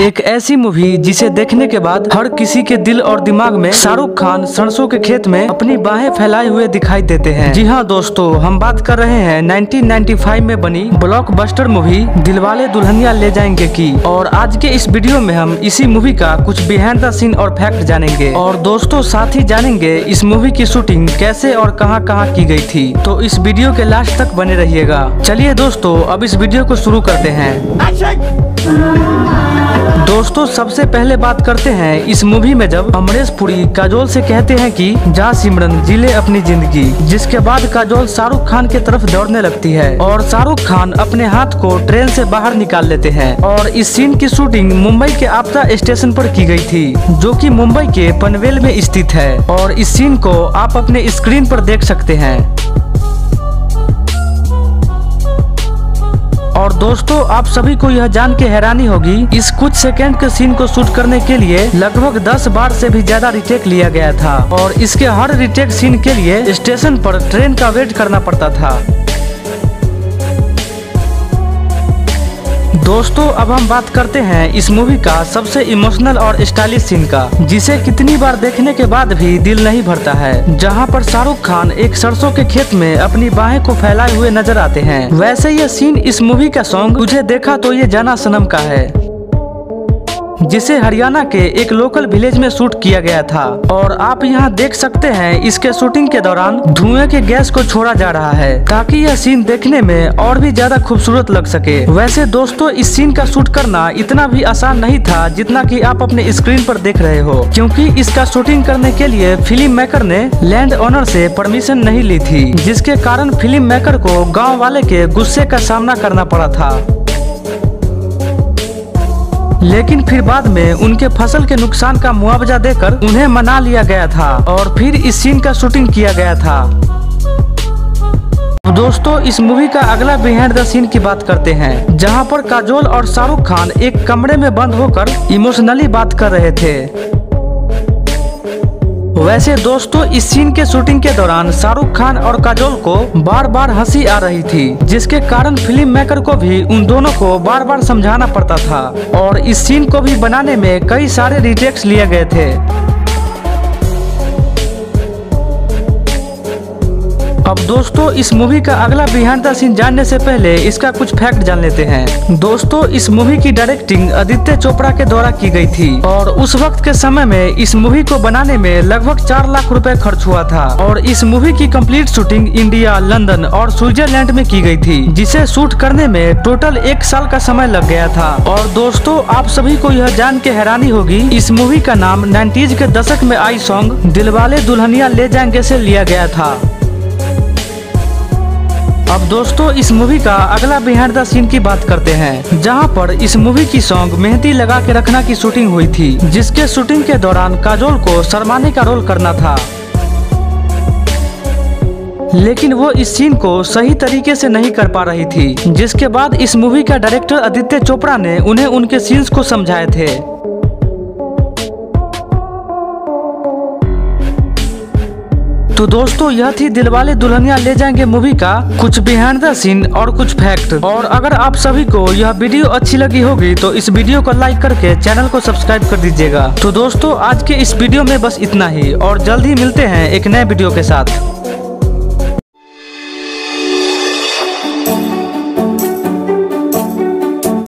एक ऐसी मूवी जिसे देखने के बाद हर किसी के दिल और दिमाग में शाहरुख खान सरसों के खेत में अपनी बाहें फैलाए हुए दिखाई देते हैं। जी हां दोस्तों, हम बात कर रहे हैं 1995 में बनी ब्लॉकबस्टर मूवी दिलवाले दुल्हनिया ले जाएंगे की। और आज के इस वीडियो में हम इसी मूवी का कुछ बिहाइंड द सीन और फैक्ट जानेंगे। और दोस्तों साथ ही जानेंगे इस मूवी की शूटिंग कैसे और कहाँ की गयी थी। तो इस वीडियो के लास्ट तक बने रहिएगा। चलिए दोस्तों, अब इस वीडियो को शुरू करते हैं। दोस्तों सबसे पहले बात करते हैं इस मूवी में जब अमरीश पुरी काजोल से कहते हैं कि जा सिमरन, जी ले अपनी जिंदगी, जिसके बाद काजोल शाहरुख खान के तरफ दौड़ने लगती है और शाहरुख खान अपने हाथ को ट्रेन से बाहर निकाल लेते हैं। और इस सीन की शूटिंग मुंबई के आपदा स्टेशन पर की गई थी, जो कि मुंबई के पनवेल में स्थित है। और इस सीन को आप अपने स्क्रीन पर देख सकते हैं। और दोस्तों आप सभी को यह जान के हैरानी होगी, इस कुछ सेकंड के सीन को शूट करने के लिए लगभग 10 बार से भी ज्यादा रिटेक लिया गया था। और इसके हर रिटेक सीन के लिए स्टेशन पर ट्रेन का वेट करना पड़ता था। दोस्तों अब हम बात करते हैं इस मूवी का सबसे इमोशनल और स्टाइलिश सीन का, जिसे कितनी बार देखने के बाद भी दिल नहीं भरता है। जहां पर शाहरुख खान एक सरसों के खेत में अपनी बाहें को फैलाए हुए नजर आते हैं। वैसे यह सीन इस मूवी का सॉन्ग तुझे देखा तो ये जाना सनम का है, जिसे हरियाणा के एक लोकल विलेज में शूट किया गया था। और आप यहां देख सकते हैं इसके शूटिंग के दौरान धुएं के गैस को छोड़ा जा रहा है, ताकि यह सीन देखने में और भी ज्यादा खूबसूरत लग सके। वैसे दोस्तों इस सीन का शूट करना इतना भी आसान नहीं था जितना कि आप अपने स्क्रीन पर देख रहे हो, क्योंकि इसका शूटिंग करने के लिए फिल्म मेकर ने लैंड ओनर से परमिशन नहीं ली थी, जिसके कारण फिल्म मेकर को गाँव वाले के गुस्से का सामना करना पड़ा था। लेकिन फिर बाद में उनके फसल के नुकसान का मुआवजा देकर उन्हें मना लिया गया था और फिर इस सीन का शूटिंग किया गया था। दोस्तों इस मूवी का अगला बिहाइंड द सीन की बात करते हैं, जहां पर काजोल और शाहरुख खान एक कमरे में बंद होकर इमोशनली बात कर रहे थे। वैसे दोस्तों इस सीन के शूटिंग के दौरान शाहरुख खान और काजोल को बार बार हंसी आ रही थी, जिसके कारण फिल्म मेकर को भी उन दोनों को बार बार समझाना पड़ता था। और इस सीन को भी बनाने में कई सारे रिटेक्स लिए गए थे। अब दोस्तों इस मूवी का अगला बिहाइंड द सीन जानने से पहले इसका कुछ फैक्ट जान लेते हैं। दोस्तों इस मूवी की डायरेक्टिंग आदित्य चोपड़ा के द्वारा की गई थी। और उस वक्त के समय में इस मूवी को बनाने में लगभग 4 लाख रुपए खर्च हुआ था। और इस मूवी की कंप्लीट शूटिंग इंडिया, लंदन और स्विट्जरलैंड में की गई थी, जिसे शूट करने में टोटल 1 साल का समय लग गया था। और दोस्तों आप सभी को यह जान के हैरानी होगी, इस मूवी का नाम 90s के दशक में आई सॉन्ग दिलवाले दुल्हनिया ले जाएंगे से लिया गया था। अब दोस्तों इस मूवी का अगला बिहाइंड द सीन की बात करते हैं, जहां पर इस मूवी की सॉन्ग मेहंदी लगा के रखना की शूटिंग हुई थी, जिसके शूटिंग के दौरान काजोल को शर्माने का रोल करना था। लेकिन वो इस सीन को सही तरीके से नहीं कर पा रही थी, जिसके बाद इस मूवी का डायरेक्टर आदित्य चोपड़ा ने उन्हें उनके सीन्स को समझाए थे। तो दोस्तों यह थी दिलवाले दुल्हनिया ले जाएंगे मूवी का कुछ बिहाइंड द सीन और कुछ फैक्ट। और अगर आप सभी को यह वीडियो अच्छी लगी होगी तो इस वीडियो को लाइक करके चैनल को सब्सक्राइब कर दीजिएगा। तो दोस्तों आज के इस वीडियो में बस इतना ही, और जल्द ही मिलते हैं एक नए वीडियो के साथ।